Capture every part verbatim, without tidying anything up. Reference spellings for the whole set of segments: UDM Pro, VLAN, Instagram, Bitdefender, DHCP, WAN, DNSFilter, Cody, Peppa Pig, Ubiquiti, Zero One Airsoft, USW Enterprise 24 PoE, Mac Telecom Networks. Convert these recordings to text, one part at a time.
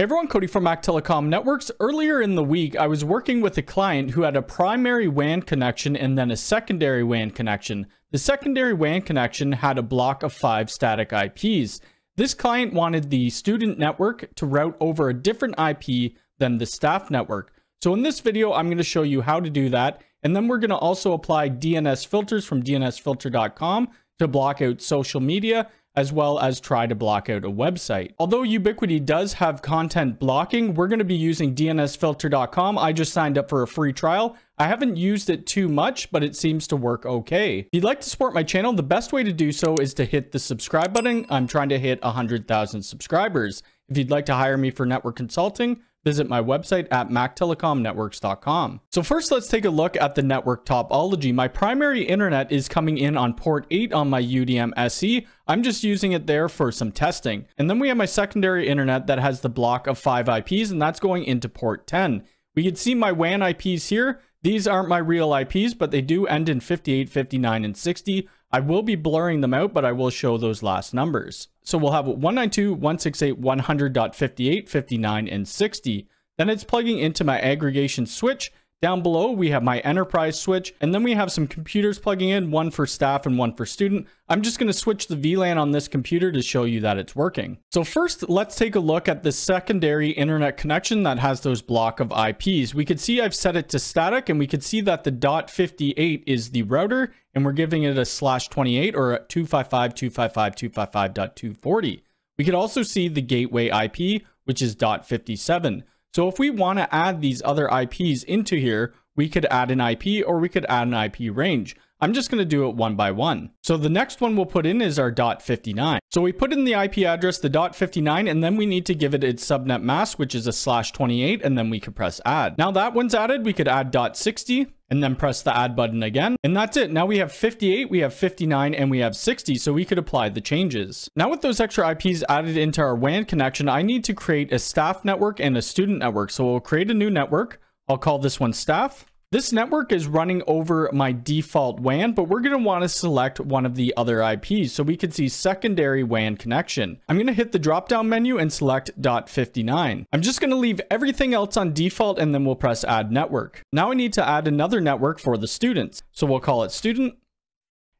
Hey everyone, Cody from Mac Telecom Networks. Earlier in the week, I was working with a client who had a primary W A N connection and then a secondary W A N connection. The secondary W A N connection had a block of five static I Ps. This client wanted the student network to route over a different I P than the staff network. So in this video, I'm going to show you how to do that. And then we're going to also apply D N S filters from D N S filter dot com to block out social media, as well as try to block out a website. Although Ubiquiti does have content blocking, we're going to be using D N S filter dot com. I just signed up for a free trial. I haven't used it too much, but it seems to work okay. If you'd like to support my channel, the best way to do so is to hit the subscribe button. I'm trying to hit one hundred thousand subscribers. If you'd like to hire me for network consulting, visit my website at mac telecom networks dot com. So first, let's take a look at the network topology. My primary internet is coming in on port eight on my U D M S E. I'm just using it there for some testing. And then we have my secondary internet that has the block of five I Ps, and that's going into port ten. We can see my W A N I Ps here. These aren't my real I Ps, but they do end in fifty-eight, fifty-nine, and sixty. I will be blurring them out, but I will show those last numbers. So we'll have one ninety-two dot one sixty-eight dot one hundred dot fifty-eight, fifty-nine, and sixty. Then it's plugging into my aggregation switch. Down below, we have my enterprise switch, and then we have some computers plugging in, one for staff and one for student. I'm just going to switch the V LAN on this computer to show you that it's working. So first, let's take a look at the secondary internet connection that has those block of I Ps. We can see I've set it to static, and we can see that the dot fifty-eight is the router, and we're giving it a slash twenty-eight or a two fifty-five dot two fifty-five dot two fifty-five dot two forty. We can also see the gateway I P, which is dot fifty-seven. So if we want to add these other I Ps into here, we could add an I P or we could add an I P range. I'm just going to do it one by one. So the next one we'll put in is our dot fifty-nine. So we put in the I P address, the dot fifty-nine, and then we need to give it its subnet mask, which is a slash twenty-eight, and then we could press add. Now that one's added, we could add dot sixty and then press the add button again. And that's it. Now we have fifty-eight, we have fifty-nine, and we have sixty, so we could apply the changes. Now with those extra I Ps added into our W A N connection, I need to create a staff network and a student network. So we'll create a new network. I'll call this one staff. This network is running over my default W A N, but we're going to want to select one of the other I Ps. So we can see secondary W A N connection. I'm going to hit the drop down menu and select dot fifty-nine. I'm just going to leave everything else on default, and then we'll press add network. Now I need to add another network for the students. So we'll call it student.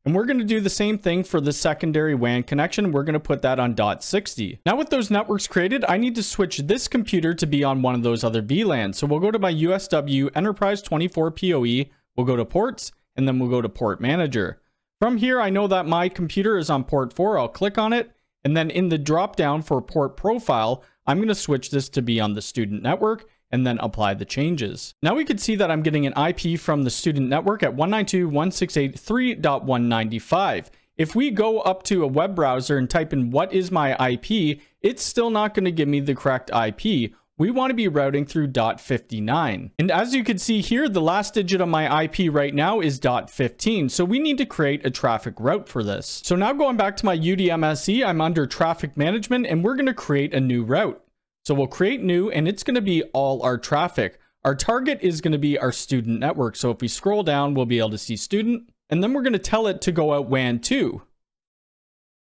And we're going to do the same thing for the secondary W A N connection. We're going to put that on dot sixty. Now with those networks created, I need to switch this computer to be on one of those other V LANs. So we'll go to my U S W Enterprise twenty-four P O E. We'll go to ports, and then we'll go to port manager. From here, I know that my computer is on port four. I'll click on it. And then in the drop down for port profile, I'm going to switch this to be on the student network, and then apply the changes. Now we can see that I'm getting an I P from the student network at one ninety-two dot one sixty-eight dot one ninety-five. If we go up to a web browser and type in what is my I P, it's still not going to give me the correct I P. We want to be routing through dot fifty-nine. And as you can see here, the last digit on my I P right now is dot fifteen. So we need to create a traffic route for this. So now going back to my U D M S E, I'm under traffic management, and we're going to create a new route. So we'll create new, and it's going to be all our traffic. Our target is going to be our student network. So if we scroll down, we'll be able to see student, and then we're going to tell it to go out W A N two.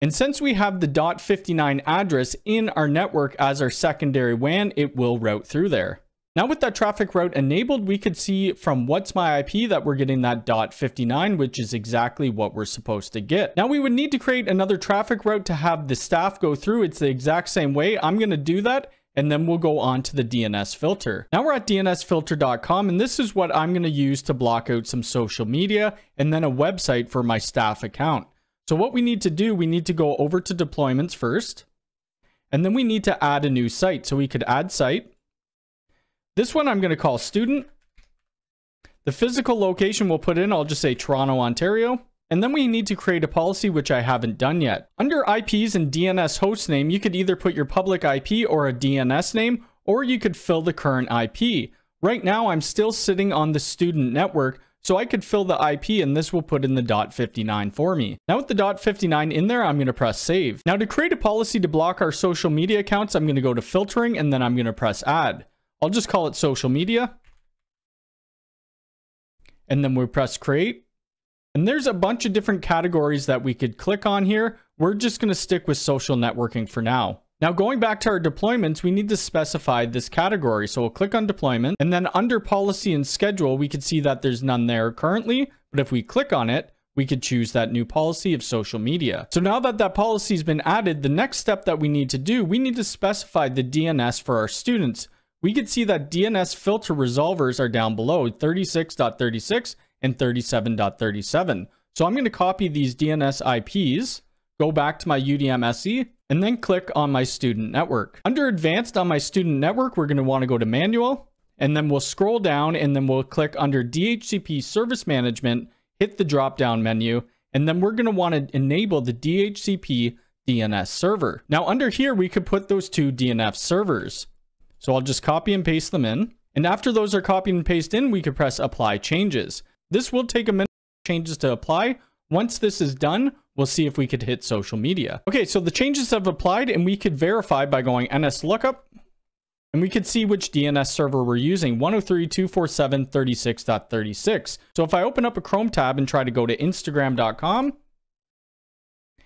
And since we have the dot fifty-nine address in our network as our secondary W A N, it will route through there. Now with that traffic route enabled, we could see from what's my I P that we're getting that dot fifty-nine, which is exactly what we're supposed to get. Now we would need to create another traffic route to have the staff go through. It's the exact same way. I'm going to do that, and then we'll go on to the D N S filter. Now we're at D N S filter dot com, and this is what I'm going to use to block out some social media and then a website for my staff account. So what we need to do, we need to go over to deployments first, and then we need to add a new site. So we could add site. This one I'm going to call student. The physical location we'll put in, I'll just say Toronto, Ontario. And then we need to create a policy, which I haven't done yet. Under I Ps and D N S hostname, you could either put your public I P or a D N S name, or you could fill the current I P. Right now, I'm still sitting on the student network, so I could fill the I P, and this will put in the dot fifty-nine for me. Now with the dot fifty-nine in there, I'm going to press save. Now to create a policy to block our social media accounts, I'm going to go to filtering, and then I'm going to press add. I'll just call it social media. And then we'll press create. And there's a bunch of different categories that we could click on here. We're just going to stick with social networking for now. Now going back to our deployments, we need to specify this category. So we'll click on deployment, and then under policy and schedule, we can see that there's none there currently. But if we click on it, we could choose that new policy of social media. So now that that policy has been added, the next step that we need to do, we need to specify the D N S for our students. We could see that D N S filter resolvers are down below, thirty-six dot thirty-six and thirty-seven dot thirty-seven. So I'm going to copy these D N S I Ps, go back to my U D M S E, and then click on my student network. Under advanced on my student network, we're going to want to go to manual, and then we'll scroll down, and then we'll click under D H C P service management, hit the drop down menu, and then we're going to want to enable the D H C P D N S server. Now under here, we could put those two D N S servers. So I'll just copy and paste them in. And after those are copied and pasted in, we could press apply changes. This will take a minute for changes to apply. Once this is done, we'll see if we could hit social media. Okay, so the changes have applied, and we could verify by going N S lookup, and we could see which D N S server we're using, one oh three dot two forty-seven dot thirty-six dot thirty-six. So if I open up a Chrome tab and try to go to Instagram dot com,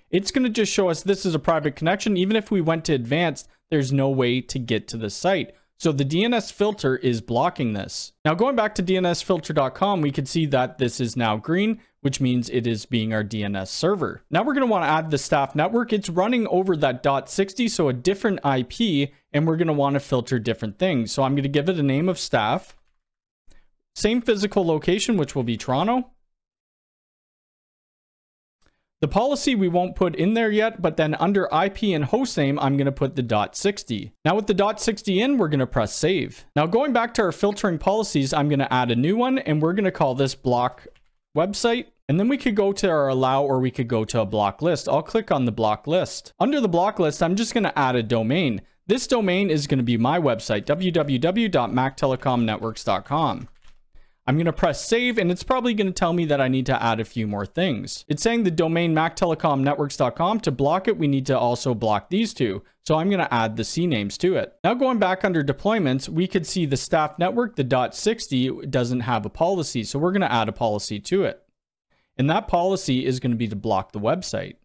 it's going to just show us this is a private connection. Even if we went to advanced, there's no way to get to the site. So the D N S filter is blocking this. Now going back to D N S filter dot com, we can see that this is now green, which means it is being our D N S server. Now we're going to want to add the staff network. It's running over that dot sixty, so a different I P, and we're going to want to filter different things. So I'm going to give it a name of staff, same physical location, which will be Toronto. The policy we won't put in there yet, but then under I P and hostname, I'm going to put the dot sixty. Now with the dot sixty in, we're going to press save. Now going back to our filtering policies, I'm going to add a new one, and we're going to call this block website. And then we could go to our allow, or we could go to a block list. I'll click on the block list. Under the block list, I'm just going to add a domain. This domain is going to be my website, w w w dot mac telecom networks dot com. I'm going to press save, and it's probably going to tell me that I need to add a few more things. It's saying the domain mac telecom networks dot com. To block it, we need to also block these two. So I'm going to add the C names to it. Now going back under deployments, we could see the staff network, the dot sixty doesn't have a policy. So we're going to add a policy to it. And that policy is going to be to block the website.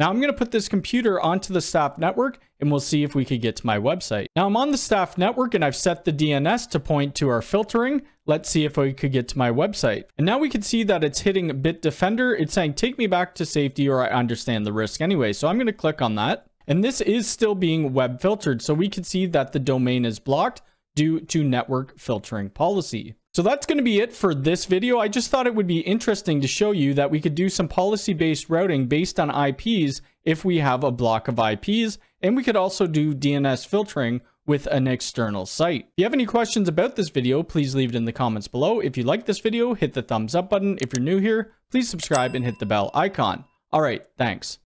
Now I'm going to put this computer onto the staff network, and we'll see if we could get to my website. Now I'm on the staff network, and I've set the D N S to point to our filtering. Let's see if we could get to my website. And now we can see that it's hitting Bitdefender. It's saying, take me back to safety, or I understand the risk anyway. So I'm going to click on that. And this is still being web filtered. So we can see that the domain is blocked due to network filtering policy. So that's going to be it for this video. I just thought it would be interesting to show you that we could do some policy-based routing based on I Ps if we have a block of I Ps, and we could also do D N S filtering with an external site. If you have any questions about this video, please leave it in the comments below. If you like this video, hit the thumbs up button. If you're new here, please subscribe and hit the bell icon. All right, thanks.